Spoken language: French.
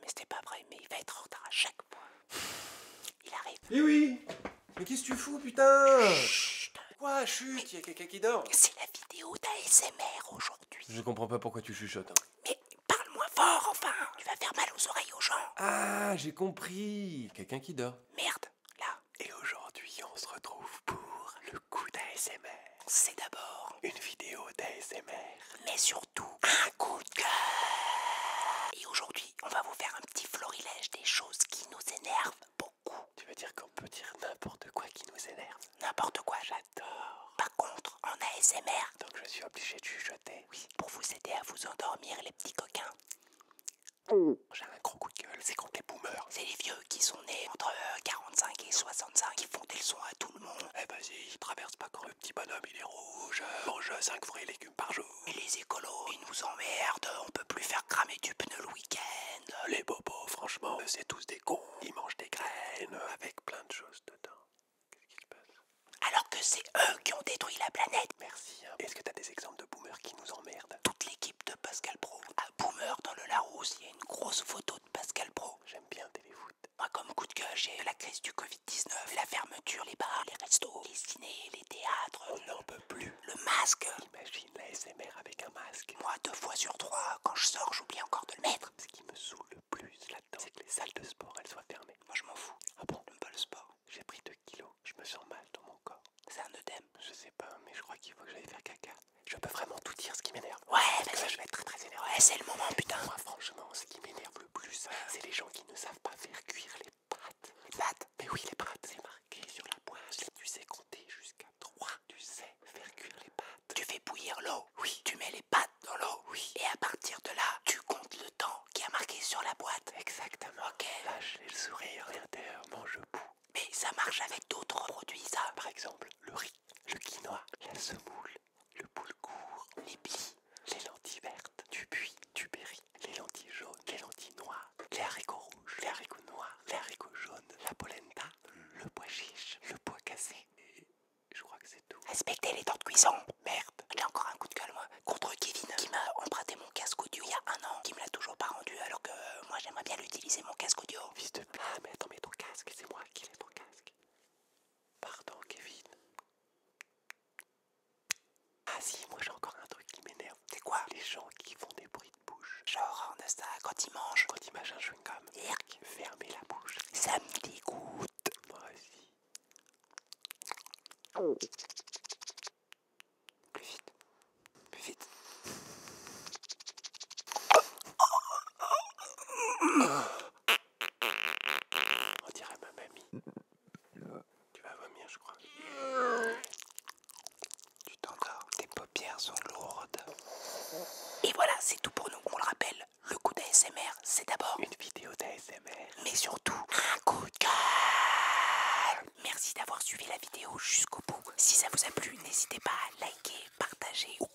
mais c'était pas vrai, mais il va être en retard à chaque fois. Il arrive. Eh oui. Mais qu'est-ce que tu fous, putain? Chut. Quoi, chut? Il y a quelqu'un qui dort. C'est la vidéo d'ASMR aujourd'hui. Je comprends pas pourquoi tu chuchotes. Hein. Mais parle moins fort, enfin. Tu vas faire mal aux oreilles aux gens. Ah, j'ai compris. Quelqu'un qui dort. Merde, là. Et aujourd'hui, on se retrouve pour le coup d'ASMR. C'est d'abord une vidéo d'ASMR, mais surtout un coup de cœur. Et aujourd'hui, on va vous faire un petit florilège des choses qui nous énervent beaucoup. Tu veux dire qu'on peut dire n'importe quoi qui nous énerve? N'importe quoi, j'adore. Par contre, en ASMR, donc je suis obligé de chuchoter. Oui, pour vous aider à vous endormir, les petits coquins. J'ai un gros coup de gueule, c'est contre les boomers. C'est les vieux qui sont nés entre 45 et 65 qui font des leçons à tout le monde. Eh vas-y, traverse pas quand le petit bonhomme il est rouge. Mange 5 fruits et légumes par jour. Et les écolos, ils nous emmerdent, on peut plus faire cramer du pneu le week-end. Les bobos, franchement, c'est tous des cons. Ils mangent des graines avec plein de choses dedans. Qu'est-ce qui se passe? Alors que c'est eux qui ont détruit la planète. Merci, hein. Est-ce que t'as des exemples de boomers qui nous emmerdent? Toute l'équipe de Pascal Pro. Boomer dans le Larousse, il y a une grosse photo de Pascal Pro. J'aime bien téléfoot. Moi, comme coup de gueule, j'ai la crise du Covid-19, la fermeture, les bars, les restos, les ciné, les théâtres. On n'en peut plus. Le masque. Imagine la ASMR avec un masque. Moi, 2 fois sur 3, quand je sors, j'oublie encore de le mettre. Ce qui me saoule le plus là-dedans, c'est que les salles de sport, elles soient fermées. Moi, je m'en fous. Ah bon? J'aime pas le sport. J'ai pris 2 kilos. Je me sens mal dans mon corps. C'est un œdème? Je sais pas, mais je crois qu'il faut que j'aille faire caca. Je peux vraiment tout dire ce qui m'énerve. Ouais, parce que là, je vais être très énervé. Ouais, c'est le moment, putain. Moi, franchement, ce qui m'énerve le plus, c'est les gens qui ne savent pas faire cuire les pâtes. Les pâtes? Mais oui, les pâtes. C'est marqué sur la poêle. Tu sais compter jusqu'à 3. Tu sais faire cuire les pâtes. Tu fais bouillir l'eau. Oui. Tu mets les pâtes dans l'eau. Oui. Et à partir de là, tu comptes le temps qui a marqué sur la boîte. Exactement. Ok. Lâche le sourire. Intérieurement, je boue. Mais ça marche avec d'autres produits, ça. Par exemple, le riz, le quinoa, la semoule. Le boulgour, les plis, les lentilles vertes, du buis, du berry, les lentilles jaunes, les lentilles noires, les haricots rouges, les haricots noirs, les haricots jaunes, la polenta, le pois chiche, le pois cassé, et je crois que c'est tout. Respectez les temps de cuisson. Merde. J'ai encore un coup de gueule, moi, contre Kevin, qui m'a emprunté mon casque audio il y a 1 an, qui me l'a toujours pas rendu, alors que moi j'aimerais bien l'utiliser, mon casque audio. Fils de pute. Ah, mais attends, mais ton casque, c'est moi qui l'ai ton casque. Pardon, Kevin. Ah si, moi j'ai encore un truc qui m'énerve. C'est quoi? Les gens qui font des bruits de bouche. Genre on a ça quand ils mangent. Quand ils mangent un chewing-gum. Irk. Fermez la bouche. Ça me dégoûte. Moi aussi. Oh. Plus vite. Plus vite. On dirait ma mamie. Tu vas vomir, je crois. Sont lourdes. Et voilà, c'est tout pour nous. On le rappelle, le coup d'ASMR, c'est d'abord une vidéo d'ASMR, mais surtout un coup de cœur. Merci d'avoir suivi la vidéo jusqu'au bout. Si ça vous a plu, n'hésitez pas à liker, partager ou